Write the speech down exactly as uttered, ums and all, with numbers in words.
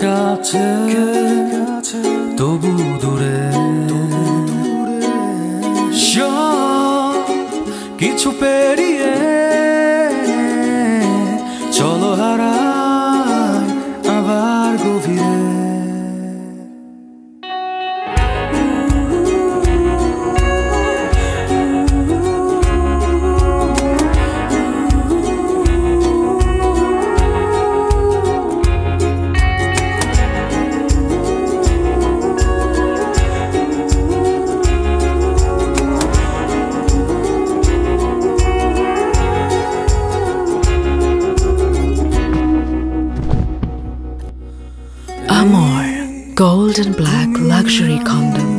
같은 도부도래 기초페리에 절로하라 아발 고비에 Golden Black Luxury Condo.